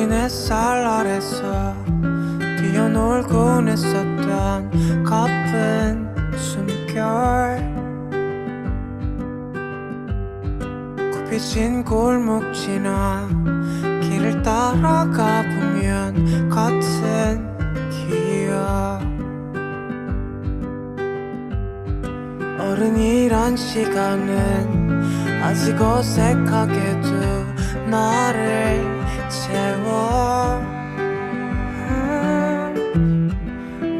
우린 햇살 아래서 뛰어놀곤 했었던 가쁜 숨결 빛진 골목 지나 길을 따라가 보면 같은 기억 어른이란 시간은 아직 어색하게도 나를 채워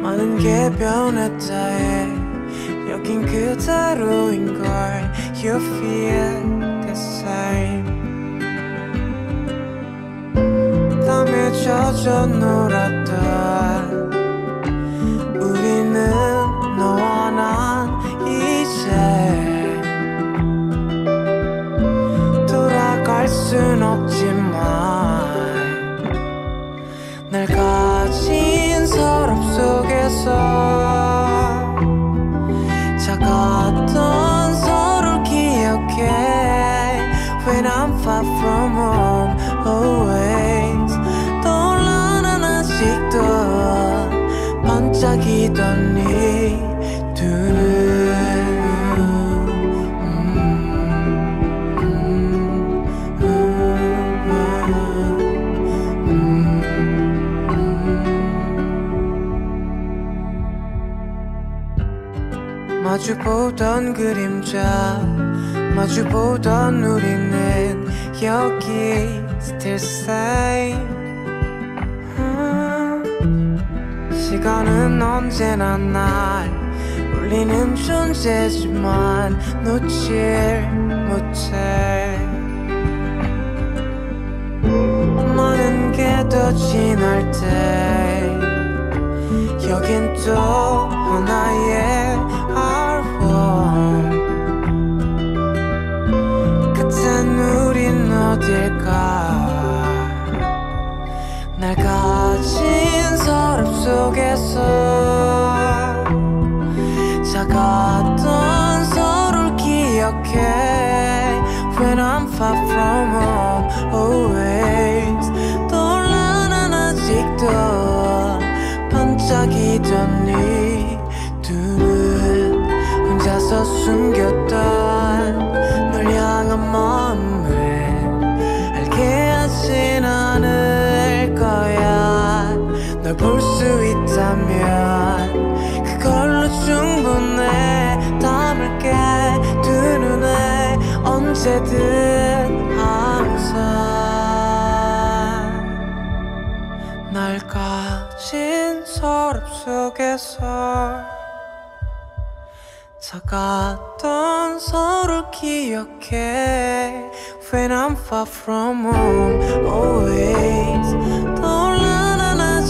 많은 게 변했다 해 여긴 그대로인걸 You feel 땀에 젖어 놀았던 우리는 너와 난 이제 돌아갈 순 없지만 날 가진 서랍 속에서 작았던 서로 기억해 When I'm far from home, always 떠올라는 아직도 반짝이던 네 두 눈 마주보던 그림자 마주보던 우리는 여기 still same 시간은 언제나 날 울리는 존재지만 놓칠 못해 많은 게 더 지날 때 여긴 또 하나의 our home 우린 어딜까 날 가진 서랍 속에서 작았던 서로를 기억해 When I'm far from home always 떠올라 난 아직도 반짝이던 네 두 눈 혼자서 숨겼던 널 향한 마음을 알게 하진 않을 거야 널 볼 수 있다면 그걸로 충분해 담을게 두 눈에 언제든 항상 날 가진 서랍 속에서 작았던 서로 기억해 When I'm far from home always 떠올라 난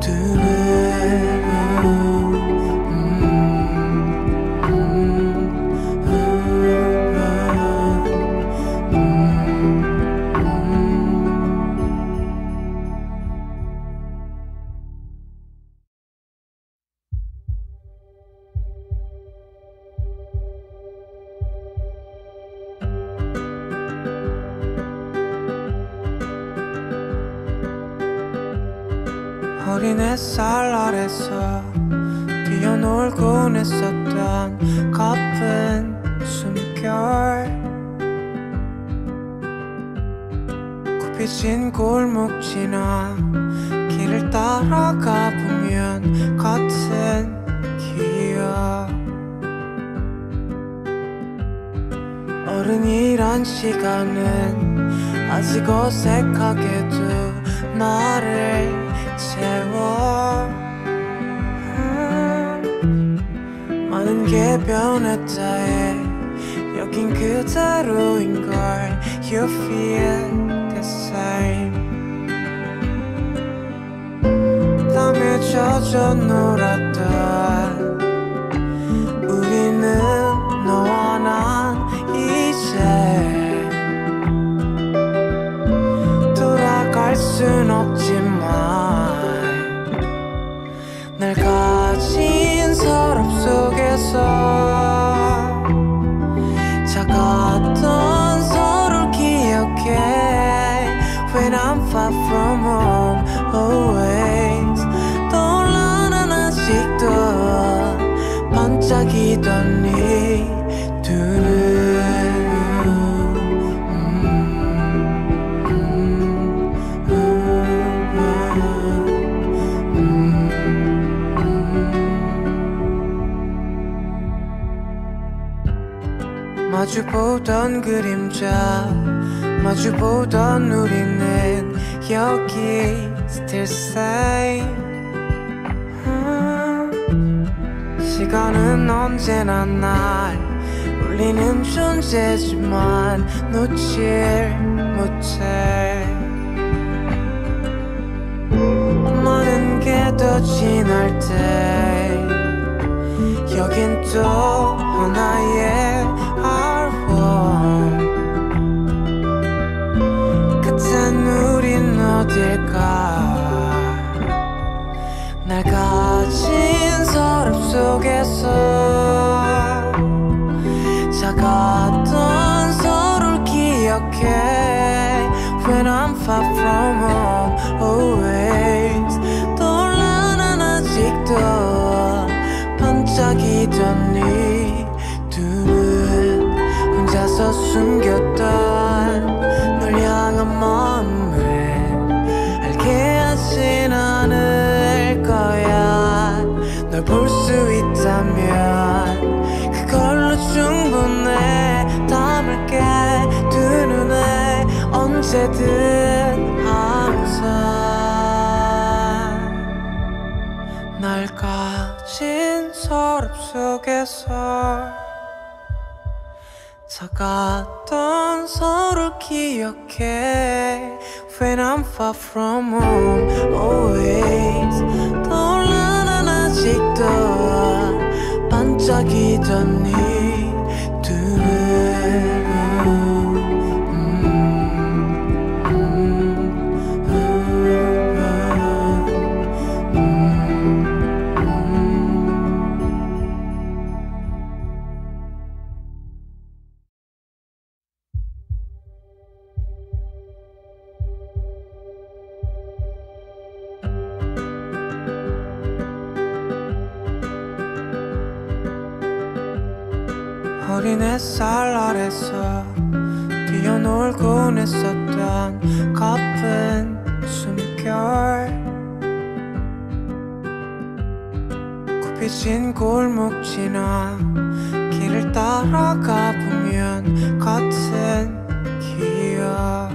두 눈 어린 햇살 아래서 뛰어놀곤 했었던 가쁜 숨결 굽히진 골목 지나 길을 따라가 보면 같은 기억 어른이란 시간은 아직 어색하게도 나를 채워 많은 게 변했다 해 여긴 그대로인걸 You feel the same 땀에 젖어 놀았던 우리는 너와 난 이제 돌아갈 순 없지만 날 가진 서랍 속에서 작았던 서랍 far from home, always 떠오른 하나씩도 반짝이던 네 두 눈 마주보던 그림자 마주보던 우리는 여기 still same 시간은 언제나 날 울리는 존재지만 놓칠 못해 많은 게 더 지날 때 여긴 또 하나의 our home 우린 어딜까 날 가진 서랍 속에서 작았던 서로를 기억해 When I'm far from home always 떠올란 한 아직도 반짝이던 네 두 눈 혼자서 숨겼던 널 향한 마음을 알게 하진 않을 거야 널 볼 수 있다면 그걸로 충분해 담을게 두 눈에 언제든 항상 날 가진 서랍 속에서 작았던 서로를 기억해 When I'm far from home always 떠올라 난 아직도 반짝이던 네 두 눈 어린 햇살 아래서 뛰어놀곤 했었던 가쁜 숨결 굽히진 골목 지나 길을 따라가 보면 같은 기억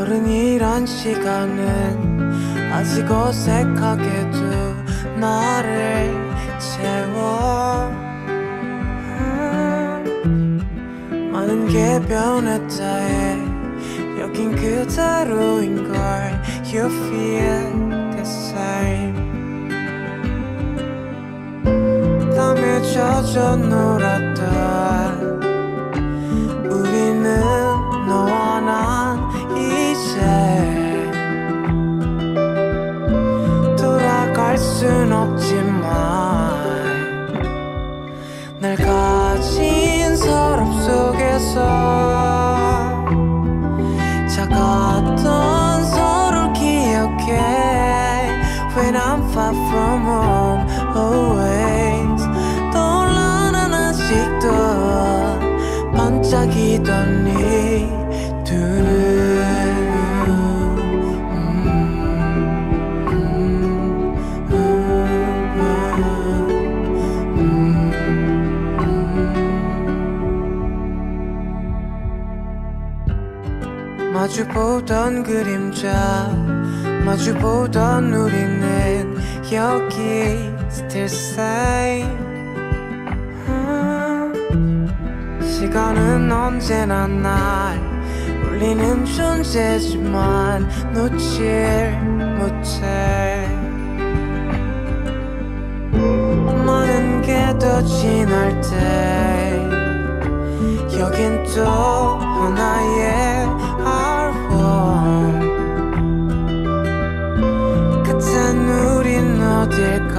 어른이란 시간은 아직 어색하게도 나를 채워 많은 게 변했다 해 여긴 그대로인 걸 You feel the same 땀에 젖어 놀았던 우리는 너와 난 이제 돌아갈 순 없지만 날 가진 서랍 속에서 작았던 서로를 기억해 When I'm far from home always 떠올라 난 아직도 반짝이던 네 두 눈 마주보던 그림자 마주보던 우리는 여기 still same 시간은 언제나 날 울리는 존재지만 놓칠 못해 많은 게 더 지날 때 여긴 또 하나의 our home 끝엔 우린 어딜까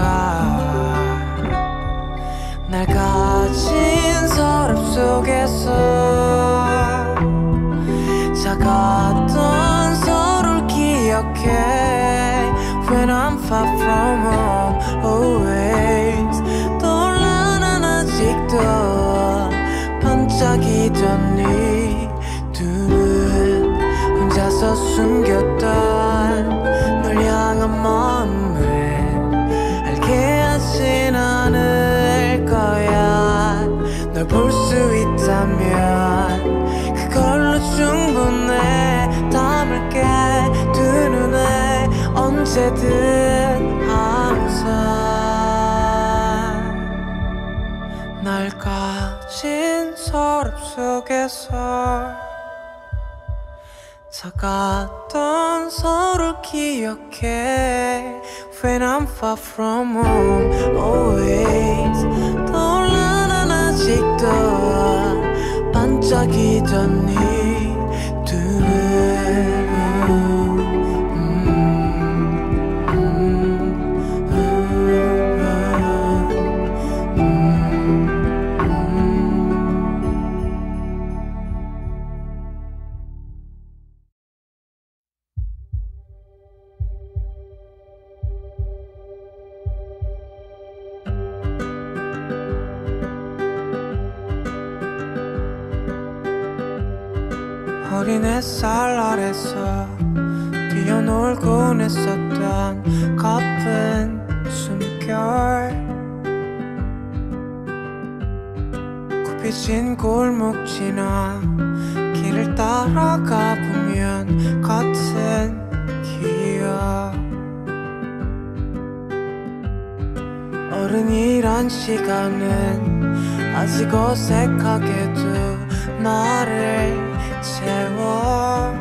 날 가진 서랍 속에서 숨겼던 이 둘은 혼자서 숨겼던 널 향한 마음을 알게 하진 않을 거야. 널 볼 수 있다면 그걸로 충분해. 담을게 두 눈에 언제든 항상 날 가진 서랍 속에서 차가웠던 서로를 기억해. When I'm far from home always 떠올라는 아직도 반짝이던 이 두 눈. 어린 햇살 아래서 뛰어놀곤 했었던 가쁜 숨결, 굽히진 골목 지나 길을 따라가 보면 같은 기억. 어른이란 시간은 아직 어색하게도 나를 채워.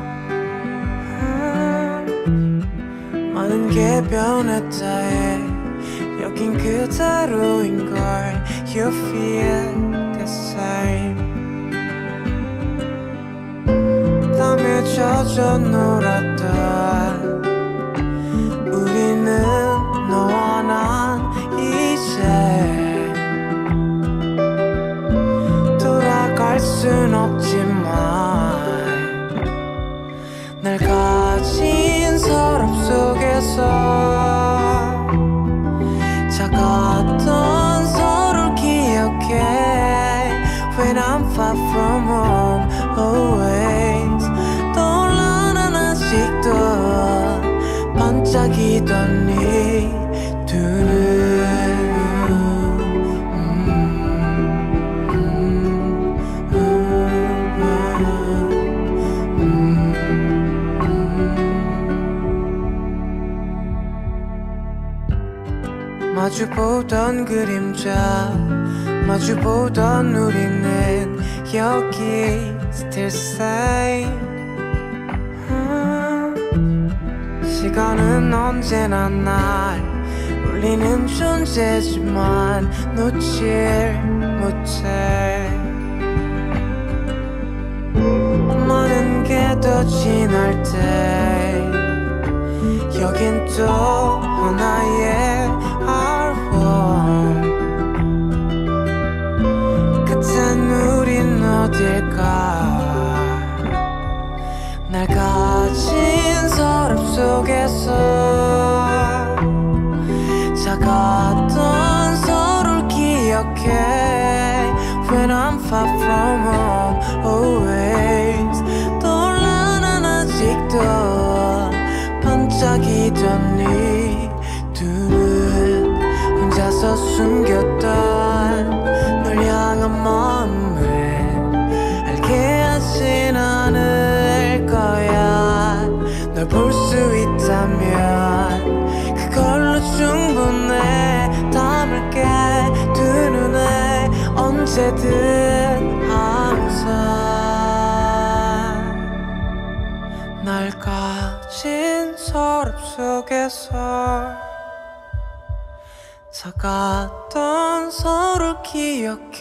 많은 게 변했다 해. 여긴 그대로인 걸. You feel the same. 땀에 젖어 놀았던 우리는 너와 난 이제 돌아갈 순 없지만 날 가진 서랍 속에서 차가웠던 서로를 기억해. When I'm far from home always 떠올라는 아직도 반짝이던 이 두 눈. 마주보던 그림자, 마주보던 우리는 여기 still same. 시간은 언제나 날 울리는 존재지만 놓칠 못해. 많은 게 더 지날 때 여긴 또 하나의 Our home. 끝엔 우린 어딜까. 날 가진 서랍 속에서 차가웠던 서로를 기억해. When I'm far from home always 떠올라는 아직도 반짝이던 네 두 눈. 혼자서 숨겼던 널 향한 마음을 알게 하진 않을 거야. 널 볼 수 있다면 그걸로 충분해. 담을게 두 눈에 언제든 항상 날 가진 서랍 속에서 차가웠던 서로를 기억해.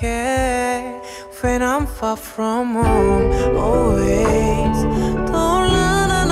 When I'm far from home always 떠올라는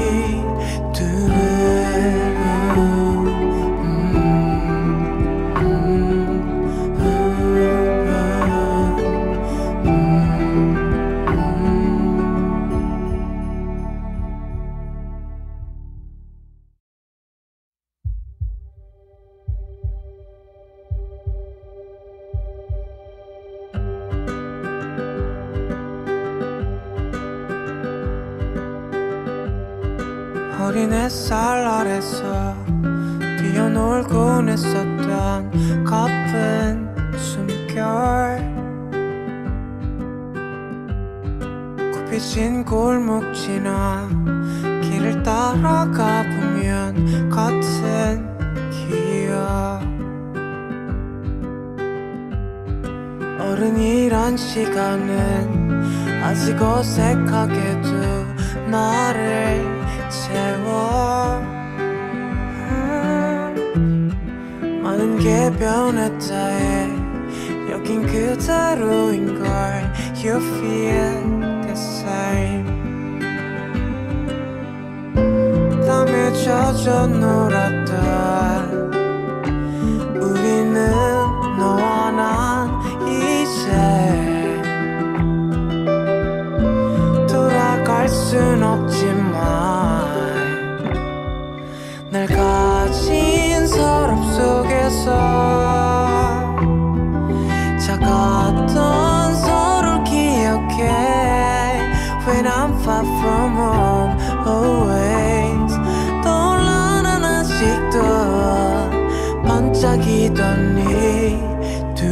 두 눈. 어린 햇살 아래서 뛰어놀곤 했었던 가쁜 숨결 빛인 골목 지나 길을 따라가 보면 같은 기억 어른이란 시간은 아직 어색하게도 나를 채워 많은 게 변했다 해 여긴 그대로인걸 You feel 땀에 젖어 놀았던 우리는 너와 난 이제 돌아갈 순 없지만 날 가진 서랍 속에서 작았던 서로를 기억해 When I'm far from home, always 떠올라 난 아직도 반짝이던 네 두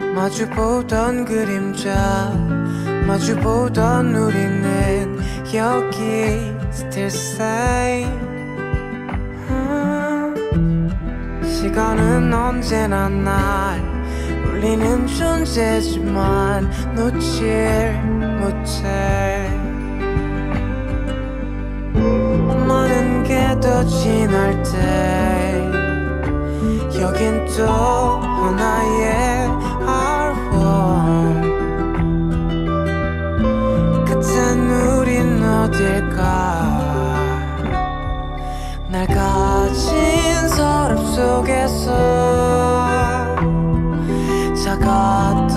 눈 마주보던 그림자 마주보던 우리는 여기 still same 시간은 언제나 날 울리는 존재지만 놓칠 못해 많은 게 더 지날 때 여긴 또 하나의 our home 우린 어딜까 날 가진 서랍 속에서 작았던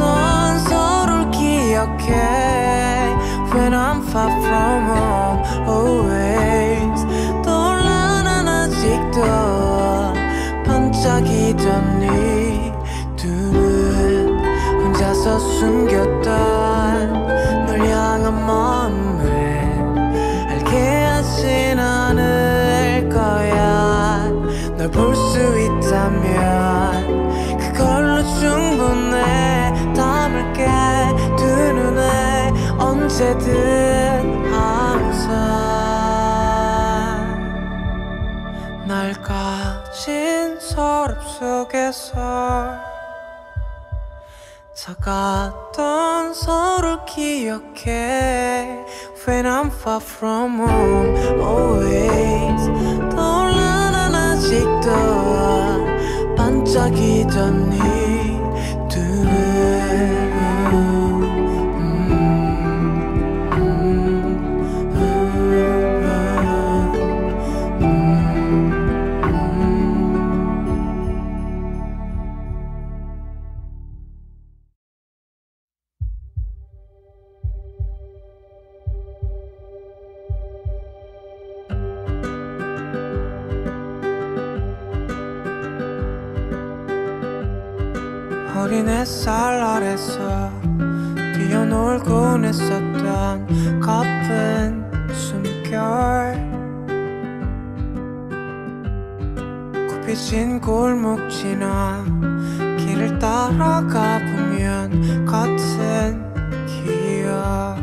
서로를 기억해 When I'm far from home always 떠올라 난 아직도 반짝이던 네 두 눈 혼자서 숨겼던 널 향한 마음을 알게 하진 않을 거야 널 볼 수 있다면 그걸로 충분해 담을게 두 눈에 언제든 항상 날 가진 서랍 속에서 작았던 서로를 기억해 When I'm far from home always 떠올라 난 아직도 반짝이던 네 두 눈 어린 햇살 아래서 뛰어놀곤 했었던 가쁜 숨결 굽이진 골목 지나 길을 따라가 보면 같은 기억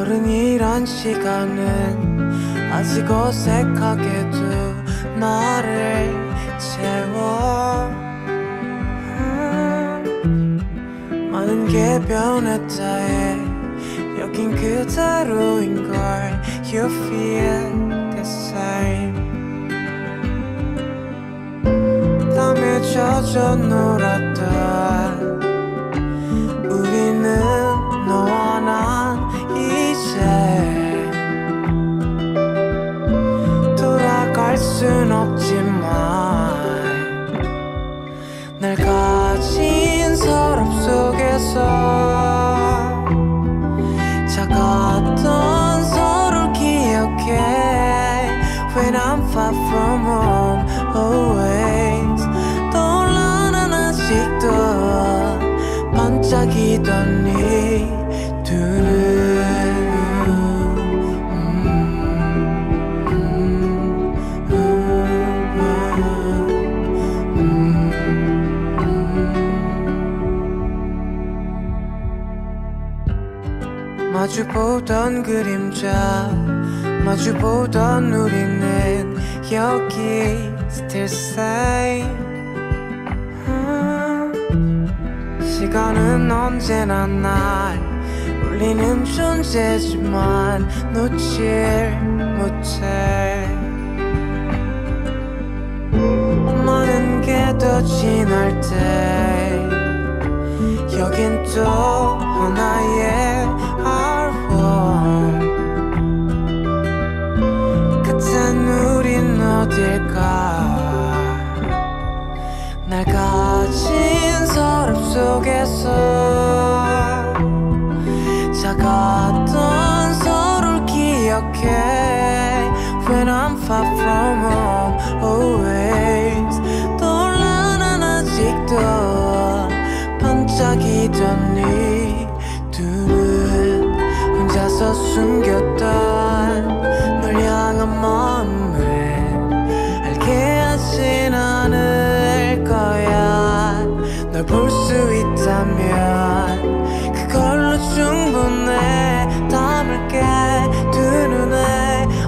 어른이란 시간은 아직 어색하게도 나를 채워 많은 게 변했다 해 여긴 그대로인걸 You feel the same 땀에 젖어 놀았던 우리는 너와 난 이제 돌아갈 순 없지만 날 가진 서랍 속에서 작았던 서랍 아직도 반짝이던 네 두 눈 마주보던 그림자 마주보던 우리는 여기 still same 시간은 언제나 날 울리는 존재지만 놓칠 못해 많은 게 더 지날 때 여긴 또 하나의 our home 같은 우린 어딜까 날 가진 서랍 속에서 작았던 서로를 기억해 When I'm far from home always 떠올라 난 아직도 반짝이던 네 두 눈 혼자서 숨겼던 널 향한 마음을 알게 하진 않은 널 볼 수 있다면 그걸로 충분해 담을게 두 눈에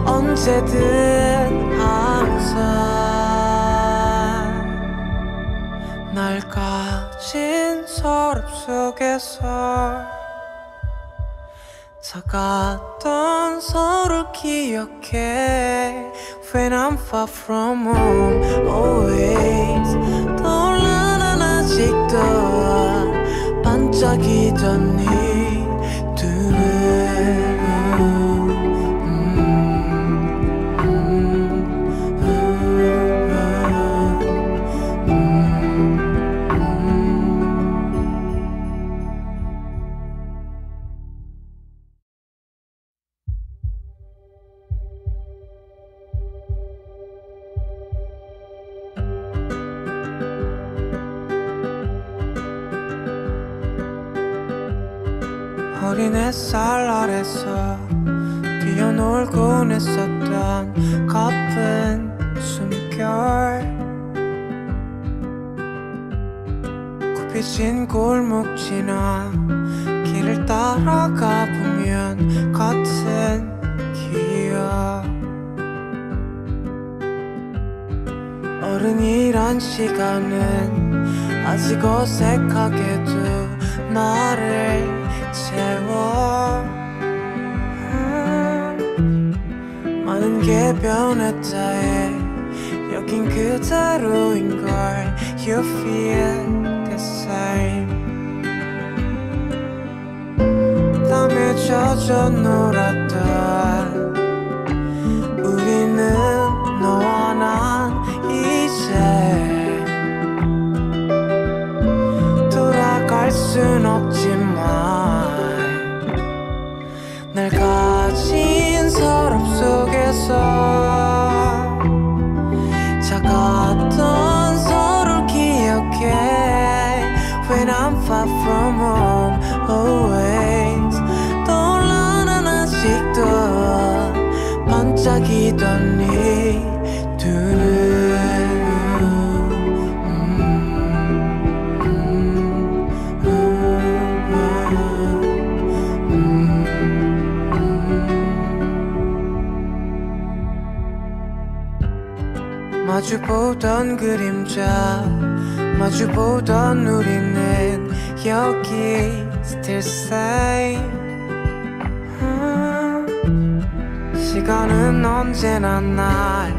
언제든 항상 날 가진 서랍 속에서 작았던 서로를 기억해 When I'm far from home always 떠올라 아직도 반짝이던 네 두 눈 어린 햇살 아래서 뛰어놀곤 했었던 가쁜 숨결 굽히진 골목 지나 길을 따라가 보면 같은 기억 어른이란 시간은 아직 어색하게도 나를 채워 많은 게 변했다 해 여긴 그대로인 걸 You feel the same 땀에 젖어 놀았던 우리는 너와 난 이제 돌아갈 순 없지만 날 가진 서랍 속에서 작았던 서로를 기억해 When I'm far from home always 떠올라 난 아직도 반짝이던 네 두 눈 마주보던 그림자 마주보던 우리는 여기 still same 시간은 언제나 날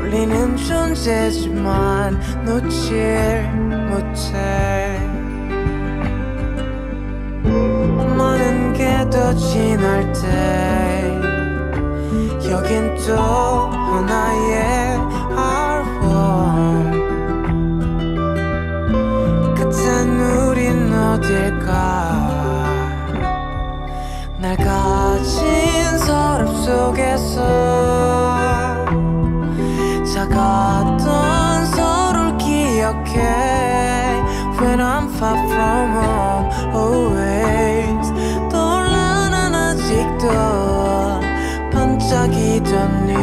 울리는 존재지만 놓칠 못해 많은 게 더 지날 때 여긴 또 하나의 our home 같은 우린 어딜까 날 가진 서랍 속에서 작았던 서로를 기억해 I'm far from home always. 떠오른 한 아직도 반짝이던 네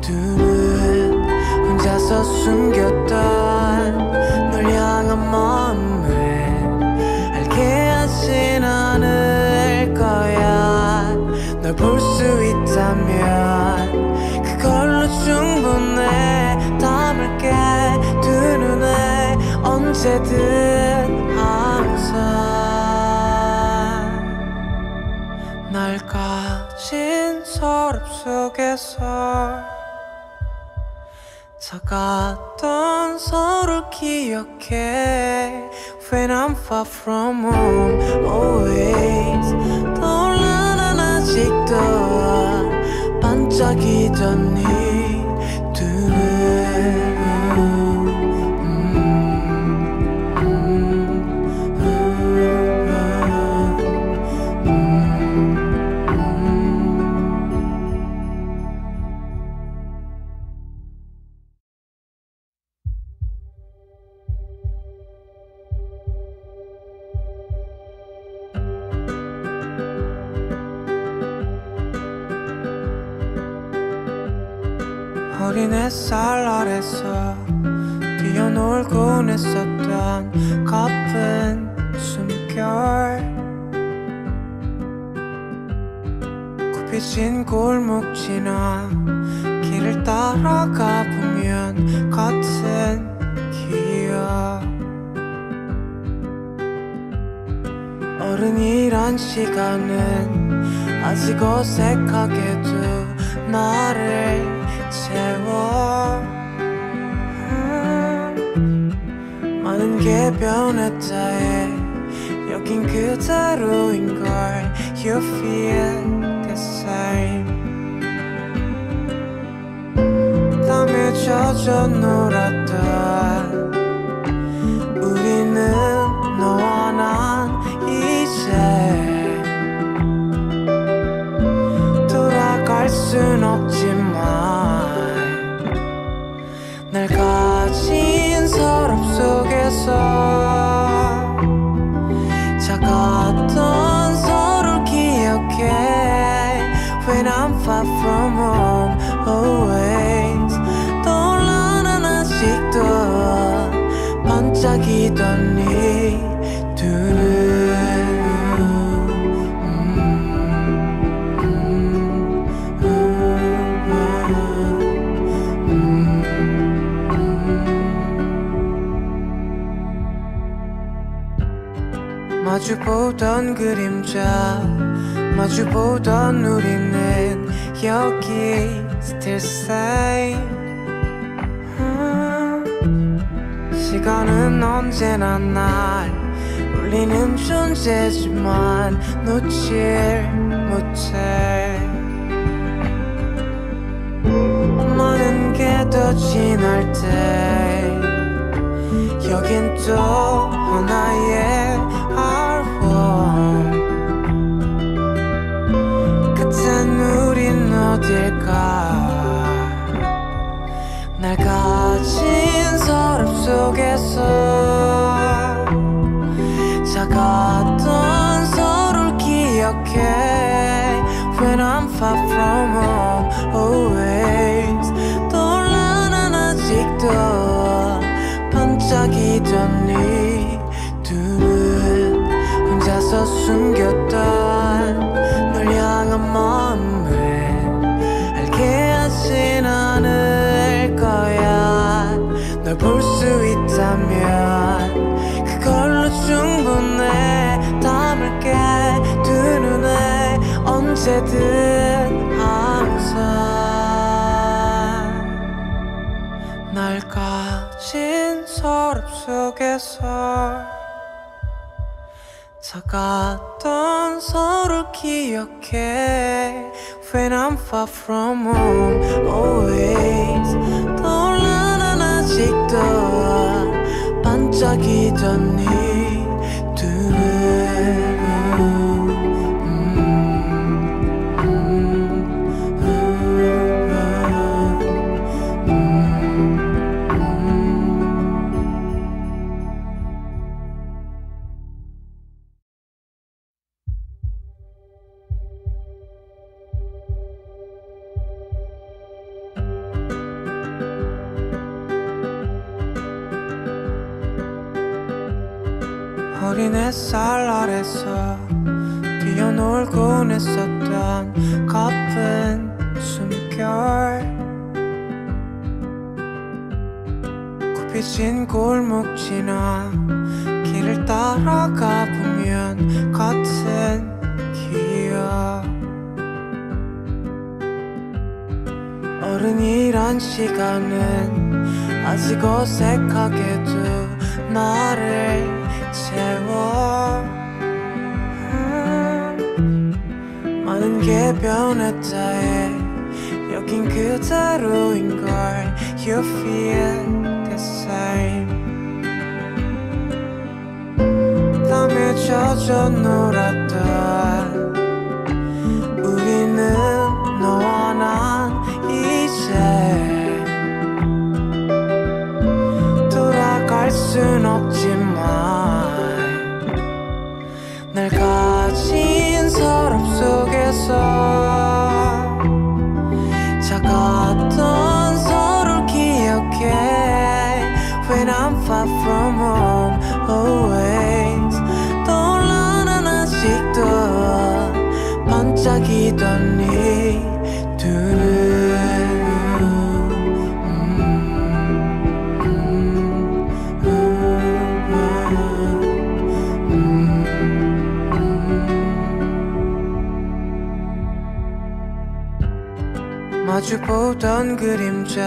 두 눈, 혼자서 숨겼던 널 향한 마음을 알게 하진 않을 거야. 널 볼 수 있다면 그걸로 충분해. 담을게 두 눈에 언제든 항상. 날 가진 서랍 속에서 차가웠던 서로 기억해. When I'm far from home always. 떠올라 난 아직도 반짝이던 네 두 눈. 어린 햇살 아래서 뛰어놀곤 했었던 가쁜 숨결. 굽히진 골목 지나 길을 따라가 보면 같은 기억. 어른이란 시간은 아직 어색하게도 나를 채워. 많은 게 변했다 해. 여긴 그대로인 걸. You feel the same. 땀에 젖어 놀았던 우리는 너와 난 이제 돌아갈 순 없지만 날 가진 서랍 속에서 작았던 서로 기억해. When I'm far from home always. 떠올라 난 아직도 반짝이던 네 두 눈. 마주보던 그림자 마주보던 우리는 여기 still same. 시간은 언제나 날 울리는 존재지만 놓칠 못해. 많은 게 더 지날 때 여긴 또 하나의 Our home. 같은 우린 어딜까. 날 가진 서랍 속에서 작았던 서로 기억해. When I'm far from home always. 떠올라 난 아직도 반짝이던 네 두 눈, 혼자서 숨겼던 널 향한 마음을 알게 하진 않을 거야. 널 볼 수 있다면 그걸로 충분해. 담을게 두 눈에 언제든 항상. 날 가진 서랍 속에서 차가웠던 서로 기억해. When I'm far from home always. 떠올라 난 아직도 반짝이던 네 두 눈. 거긴 햇살 아래서 뛰어놀곤 했었던 가쁜 숨결 굽히진 골목 지나 길을 따라가 보면 같은 기억 어른이란 시간은 아직 어색하게도 나를 채워 많은 게 변했다 해 여긴 그대로인걸 You feel the same 땀에 젖어 놀았던 우리는 너와 난 이제 돌아갈 순 없지만 날 가진 서랍 속에서 작았던 서로 기억해 When I'm far from home always 떠올라 난 아직도 반짝이던 네 두 눈 마주보던 그림자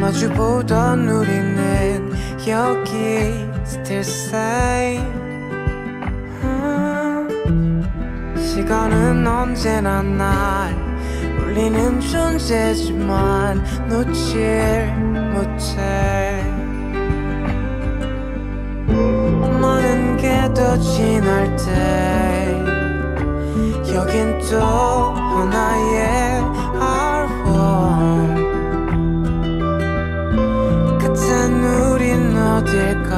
마주보던 우리는 여기 still same 시간은 언제나 날 울리는 존재지만 놓칠 못해 많은 게 더 지날 때 여긴 또 하나의 Our home 끝엔 우린 어딜까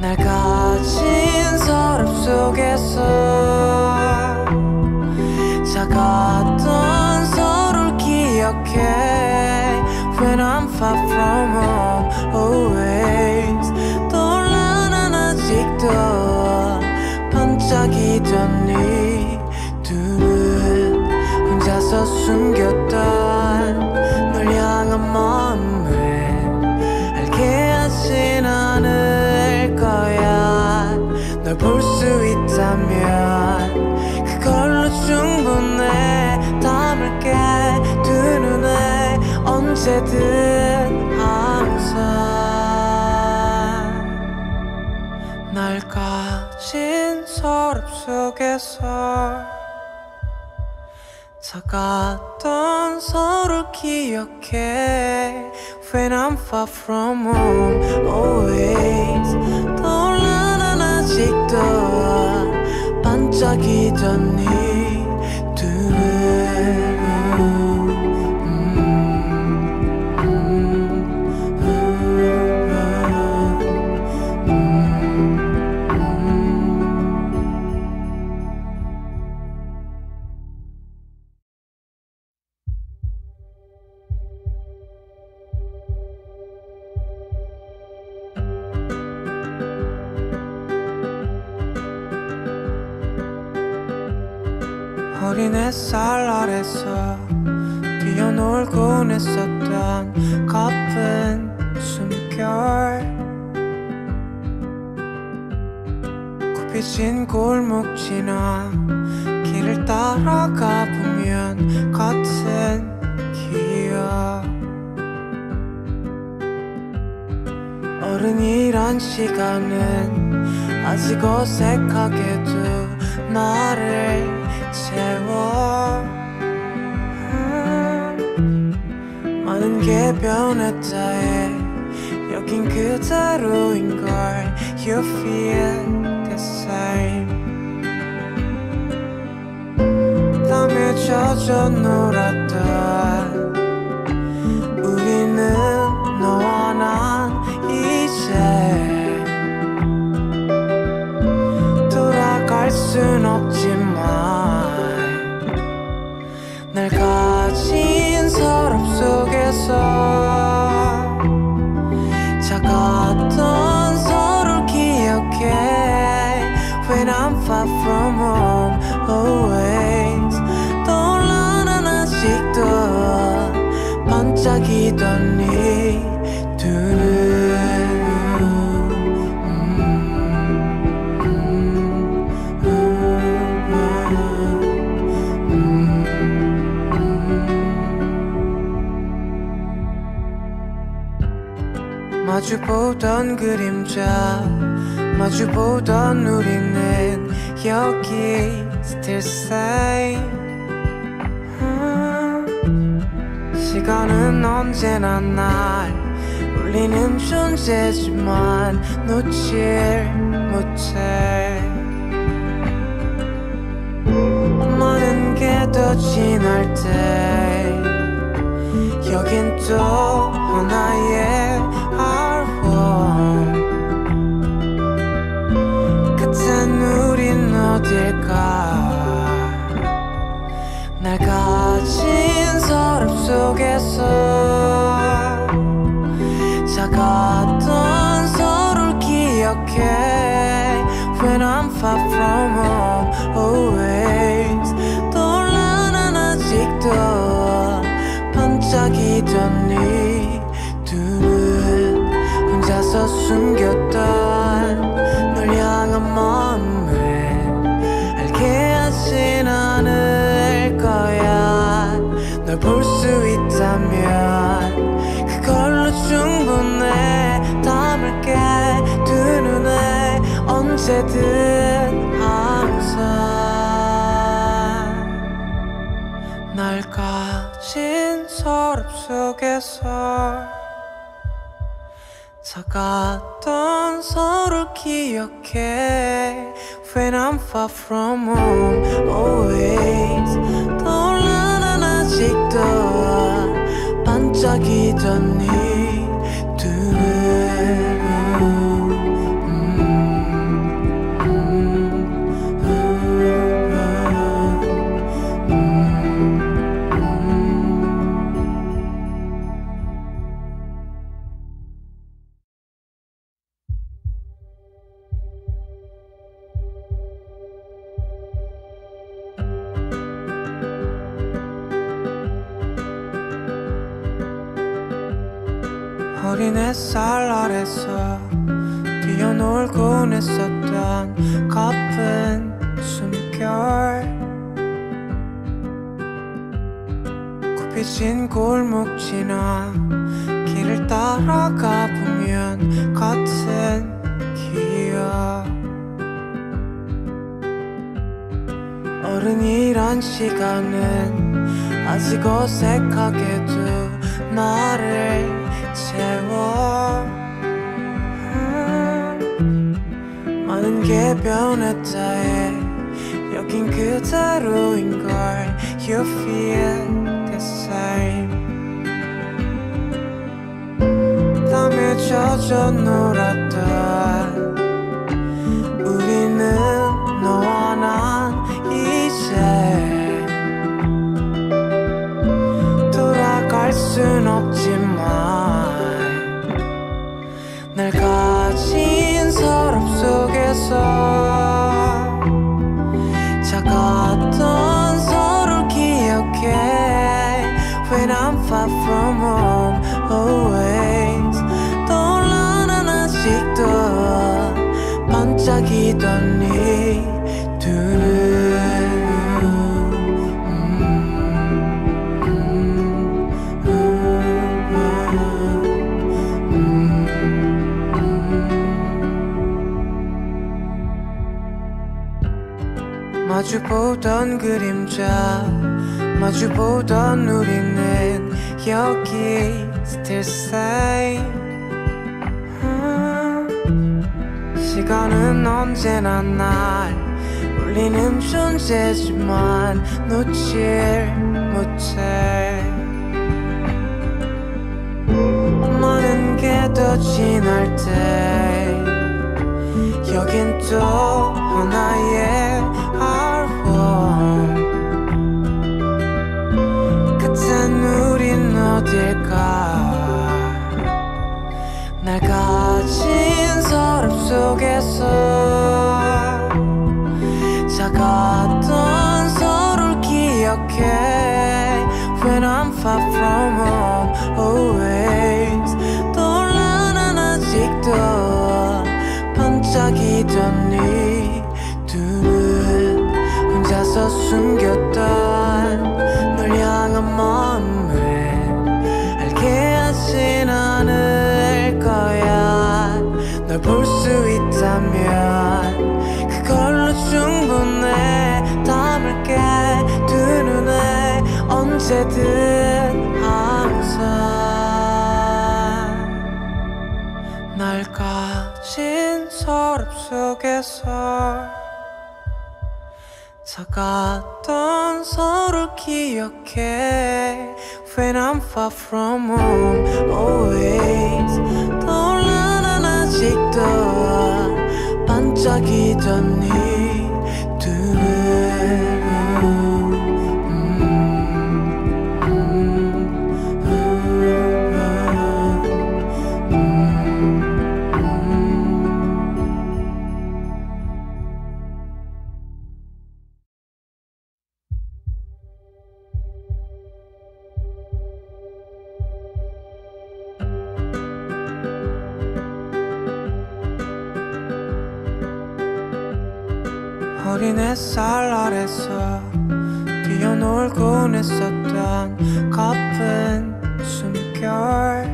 날 가진 서랍 속에서 작았던 서로를 기억해 When I'm far from home always 떠올라 난 아직도 반짝이던 네 두 눈 혼자서 숨겼던 널 향한 마음을 알게 하진 않을 거야 널 볼 수 있다면 그걸로 충분해 담을게 두 눈에 언제든 항상 날 가진 서랍 속에서 작았던 서로 기억해 When I'm far from home always 떠올라 난 아직도 반짝이던 네 두 눈 어린 햇살 아래서 뛰어놀곤 했었던 가쁜 숨결 굽히진 골목 지나 길을 따라가 보면 같은 기억 어른이란 시간은 아직 어색하게도 나를 채워 많은 게 변했다 해 여긴 그대로인걸 You feel the same 땀에 젖어 놀았던 우리는 너와 난 이제 돌아갈 순 없지만 날 가진 서랍 속에서 작았던 far from home, always 떠올라 난 아직도 반짝이던 이 둘. 마주보던 그림자 마주보던 우리는 여기 still same. 시간은 언제나 날 울리는 존재지만 놓칠 못해. 많은 게 더 지날 때 여긴 또 하나의 Our home. 끝엔 우린 어딜까? 날 가진 서랍 속에서 작았던 서로를 기억해. When I'm far from home, always 떠올라 난 아직도 반짝이던 네 둘은 혼자서 숨겼던 널 향한 마음을 알게 하진 않을 거야. 널 볼 수 있다면 그걸로 충분해. 담을게 두 눈에 언제든 항상. 날 가진 서랍 속에서 작았던 서로를 기억해. When I'm far from home, always 떠올라 난 아직도 반짝이던 네 둘. 어린 햇살 아래서 뛰어놀곤 했었던 가쁜 숨결. 굽히진 골목 지나 길을 따라가 보면 같은 기억. 어른이란 시간은 아직 어색하게도 나를 채워. 많은 게 변했다 해. 여긴 그대로인 걸. You feel the same. 땀에 젖어 놀았던 우리는 너와 난 이제 돌아갈 순 없지만 날 가진 서랍 속에서 작았던 서로를 기억해. When I'm far from home, always 떠올라 난 아직도 반짝이던 네 둘. 마주보던 그림자 마주보던 우리는 여기 still same. 시간은 언제나 날 울리는 존재지만 놓칠 못해. 많은 게 더 지날 때 여긴 또 하나의 Our home. 끝엔 우린 어딜까? 날 가진 서랍 속에서 찾아갔던 서로를 기억해. When I'm far from home always 떠올라 난 아직도 반짝이던 네 두 눈 혼자서 숨겼던 널 향한 마음을 알게 하진 않을 거야. 널 볼 수 있다면 걸로 충분해. 담을게 두 눈에 언제든 항상 날 가진 서랍 속에서 차가웠던 서로를 기억해. When I'm far from home always 떠올라 난 아직도 반짝이던 네 두 눈. 어린 햇살 아래서 뛰어놀곤 했었던 가쁜 숨결,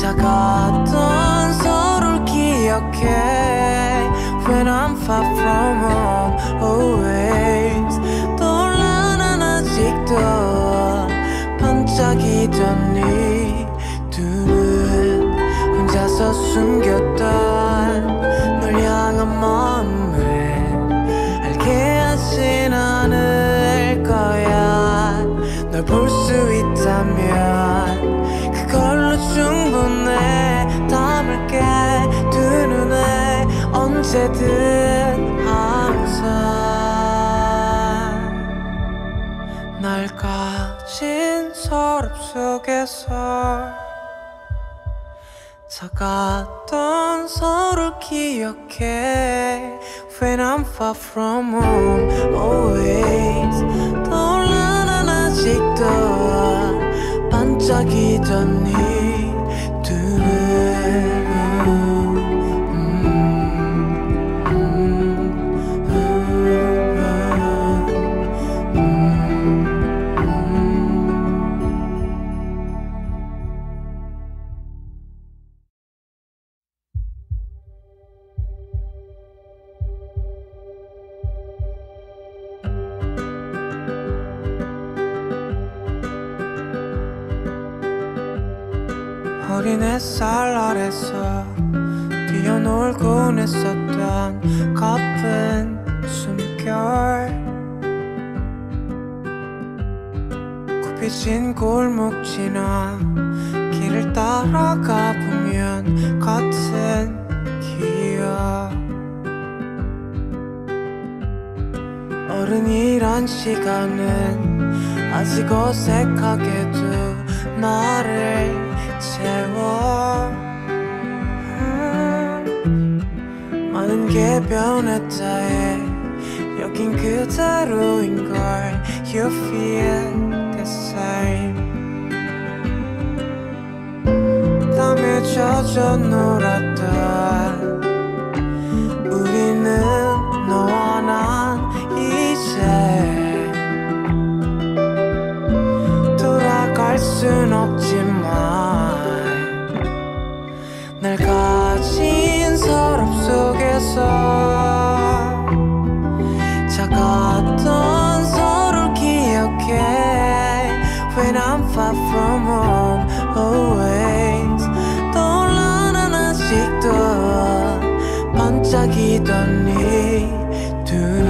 차가웠던 서로를 기억해. When I'm far from home always 떠올라 난 아직도 반짝이던 네 두 눈 혼자서 숨겼던 향한 마음을 알게 하진 않을 거야. 널 볼 수 있다면 그걸로 충분해. 담을게 두 눈에 언제든 항상 날 가진 서랍 속에서 차가웠던 서로를 기억해. When I'm far from home always 떠올라 난 아직도 반짝이던 네 두 눈. 여긴 햇살 아래서 뛰어놀곤 했었던 거픈 숨결 굽히진 골목 지나 길을 따라가 보면 같은 기억 어른이란 시간은 아직 어색하게도 나를 채워 많은 게 변했다 해 여긴 그대로인 걸 You feel the same 땀에 젖어 놀았던 우리는 너와 난 이제 돌아갈 순 없지만 날 가진 서랍 속에서 작았던 서로를 기억해 When I'm far from home always 떠올라는 아직도 반짝이던 네 두 눈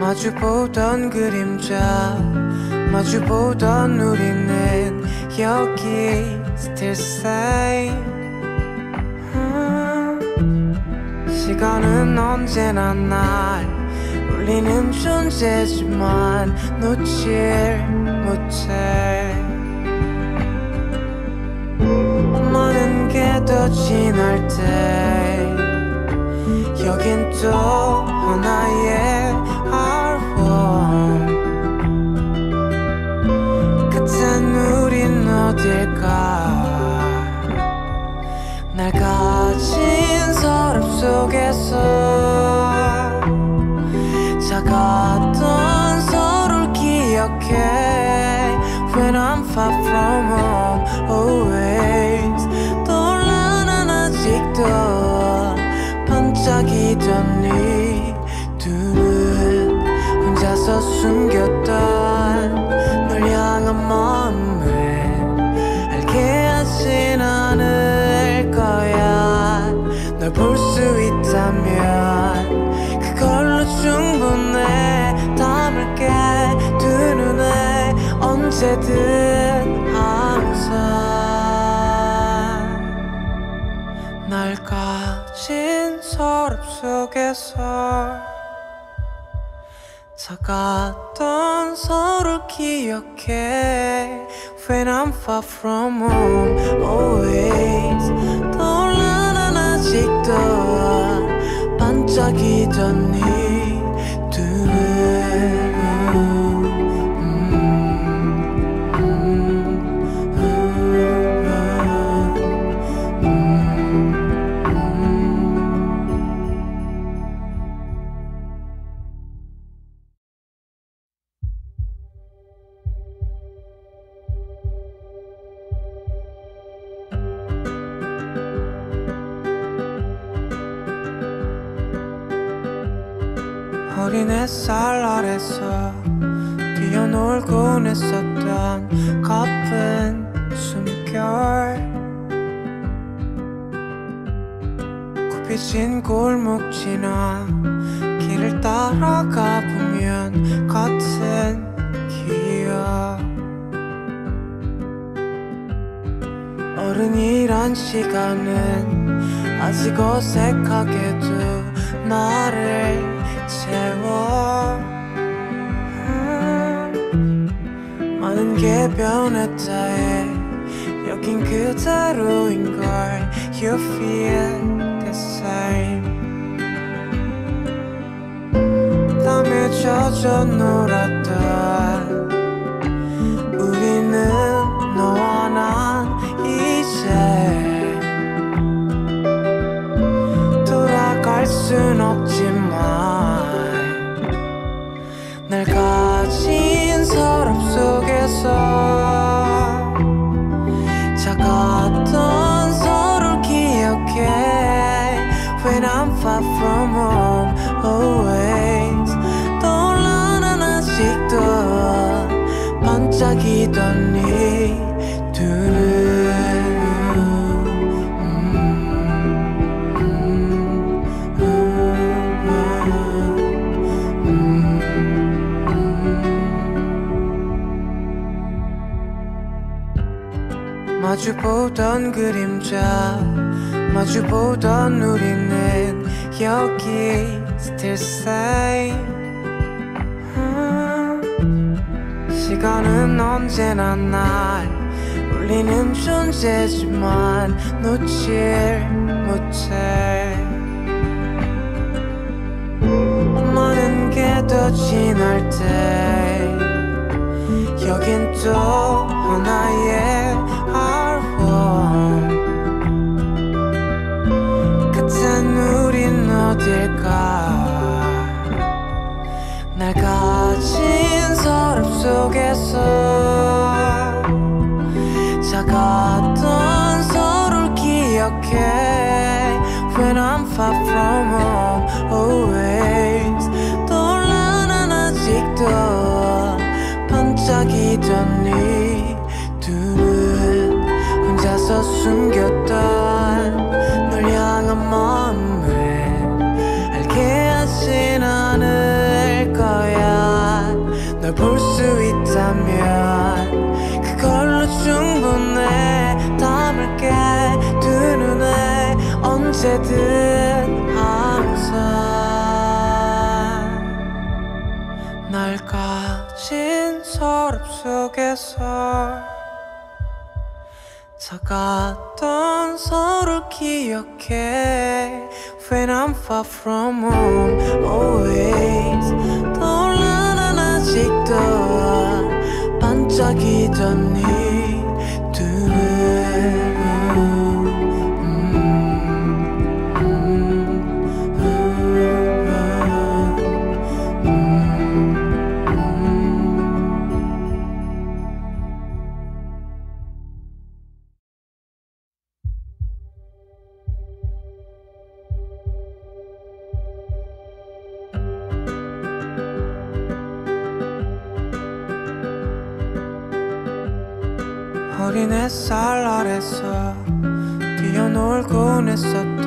마주보던 그림자 마주보던 우리는 여기 still same 시간은 언제나 날 울리는 존재지만 놓칠 못해 많은 게 더 지날 때 여긴 또 하나의 Our home 같은 우린 어딜까 날 가진 서랍 속에서 작았던 서로를 기억해 When I'm far from home always 떠올라는 아직도 반짝이던 네 두 눈 혼자서 숨겼던 널 향한 마음을 알게 하진 않을 거야 널 볼 수 있다면 그걸로 충분해 담을게 두 눈에 언제든 항상 날 가진 서랍 속에서 작았던 서로를 기억해 When I'm far from home always 떠올라는 아직도 반짝이던 네 두 눈 어린 햇살 아래서 뛰어놀곤 했었던 가쁜 숨결 굽히진 골목 지나 길을 따라가 보면 같은 기억 어른이란 시간은 아직 어색하게도 나를 채워 많은 게 변했다 해 여긴 그대로인 걸 You feel the same 땀에 젖어 놀았던 우리는 너와 난 이제 돌아갈 순 없지만 날 가진 서랍 속에서 작았던 서랍 come home always. 떠올란 하나씩도 반짝이던 네 두 눈. 마주보던 그림자 마주보던 우리는 여기 still same. 시간은 언제나 날 울리는 존재지만 놓칠 못해. 많은 게 더 지날 때 여긴 또 하나의 our home. 같은 우린 어딜까. 날 가진 서랍 속에서 작았던 서로를 기억해. When I'm far from home always. 떠올란 하나씩도 반짝이던 네 두 눈. 혼자서 숨겼던 널 향한 마음을 알게 하진 않을 거야. 널 볼 수 있다면 그걸로 충분해. 담을게 두 눈에 언제든 항상. 날 가진 서랍 속에서 작았던 서로를 기억해. When I'm far from home always. 떠올란 하나씩도 반짝이던 네 두 눈. 어린 햇살 아래서 뛰어놀곤 했었던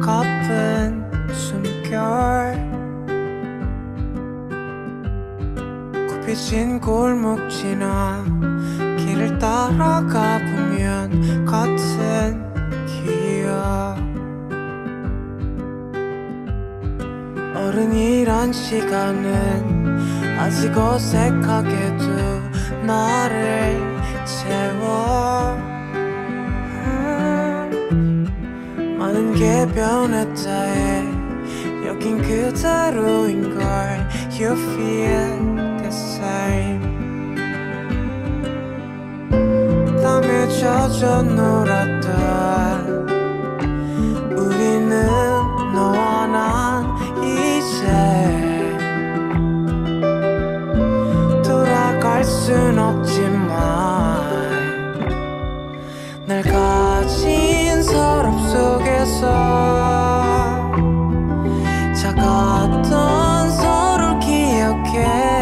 가쁜 숨결. 굽히진 골목 지나 길을 따라가 보면 같은 기억. 어른이란 시간은 아직 어색하게도 나를 채워. 많은 게 변했다 해. 여긴 그대로인 걸. You feel the same. 땀에 젖어 놀았던 우리는 너와 난 이제 돌아갈 순 없지만 날 가진 서랍 속에서 작았던 서로를 기억해.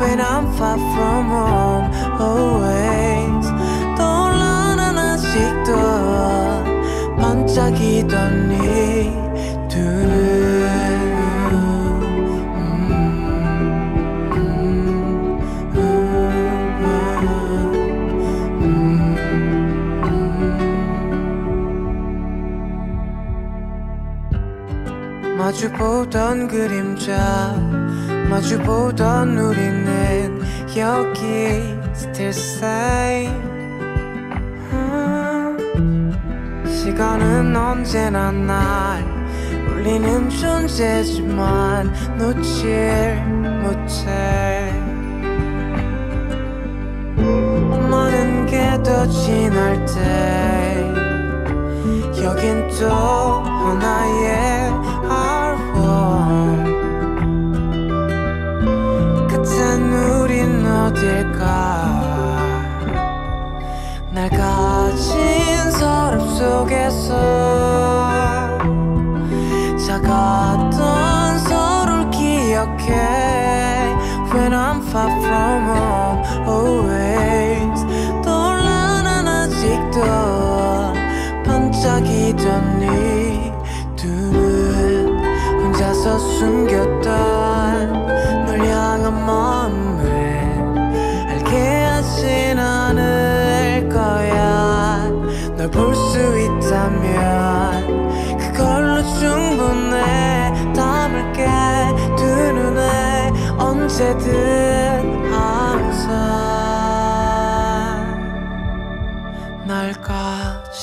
When I'm far from home always. 떠올란 하나씩도 반짝이던 네 두 눈. 마주보던 그림자 마주보던 우리는 여기 still same. 시간은 언제나 날 울리는 존재지만 놓칠 못해. 많은 게 더 지날 때 여긴 또 하나의 our home. 같은 우린 어딜까. 날 가진 서랍 속에서 작아 있었던 서로를 기억해. When I'm far from home, always 떠올라. 난 아직도 반짝이던 네 두 눈, 혼자서 숨겼던 널 향한 마음을 알게 하진 않을 거야. 널 볼 수 있다면 걸로 충분해. 담을게 두 눈에 언제든 항상. 날 가진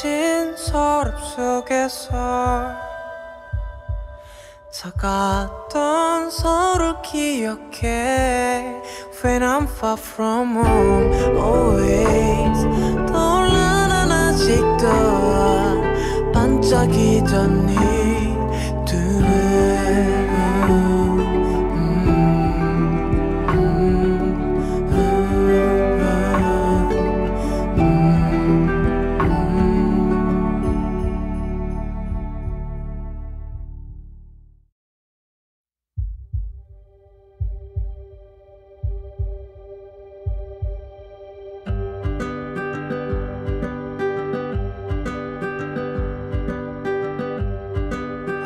서랍 속에서 차가웠던 서로를 기억해. When I'm far from home, always 떠올라. 난 아직도 반짝이던 네 두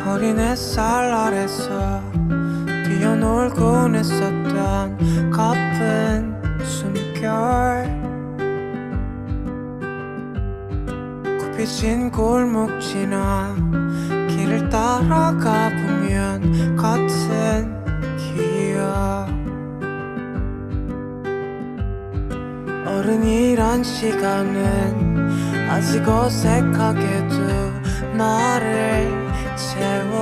어린 햇살 아래서 뛰어놀곤 했었던 가쁜 숨결. 굽이진 골목 지나 길을 따라가 보면 같은 기억. 어른이란 시간은 아직 어색하게도 나를 채워.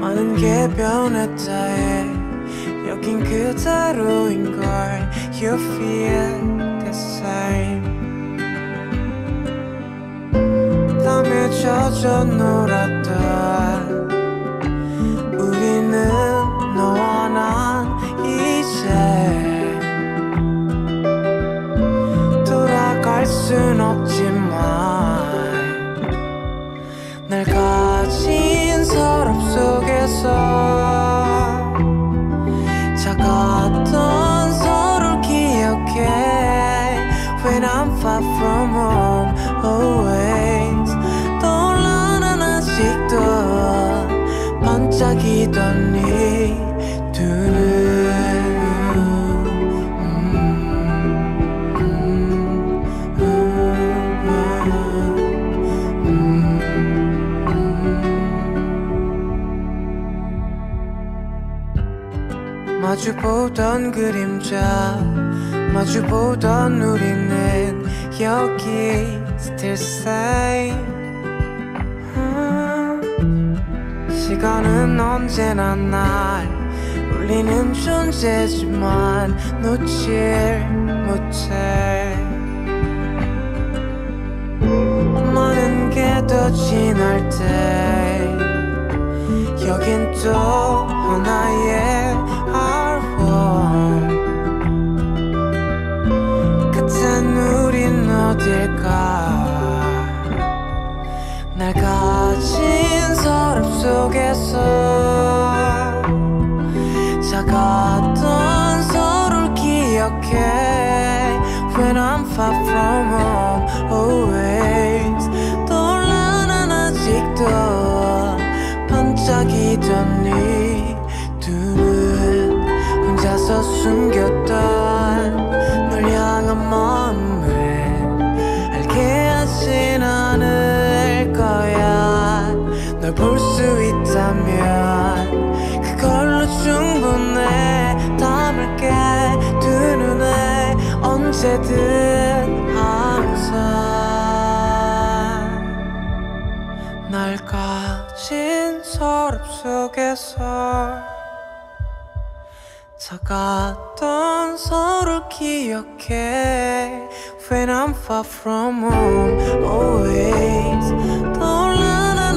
많은 게 변했다 해. 여긴 그대로인 걸. You feel the same. 땀에 젖어 놀았던 우리는 너와 난 이제 돌아갈 순 없지만 날 가진 서랍 속에서 차가웠던 서로를 기억해. When I'm far from home, always 떠올라. 난 아직도 반짝이던 네 두 눈. 마주보던 그림자, 마주보던 우리는 여기 still same. 시간은 언제나 날 울리는 존재지만 놓칠 못해. 많은 게 더 지날 때 여긴 또 하나의 our home. 같은 우린 어딜까. 날 가진 서랍 속에서 차가웠던 서로를 기억해. When I'm far from home, always 떠올라. 난 아직도 반짝이던 네 두 눈, 혼자서 숨겼던 널 향한 마음을 알게 하진 않을 거야. 널 볼 수 있다면 그걸로 충분해. 담을게 두 눈에 언제든 항상. 날 가진 서랍 속에서 차가웠던 서로를 기억해. When I'm far from home, always 떠올라. 난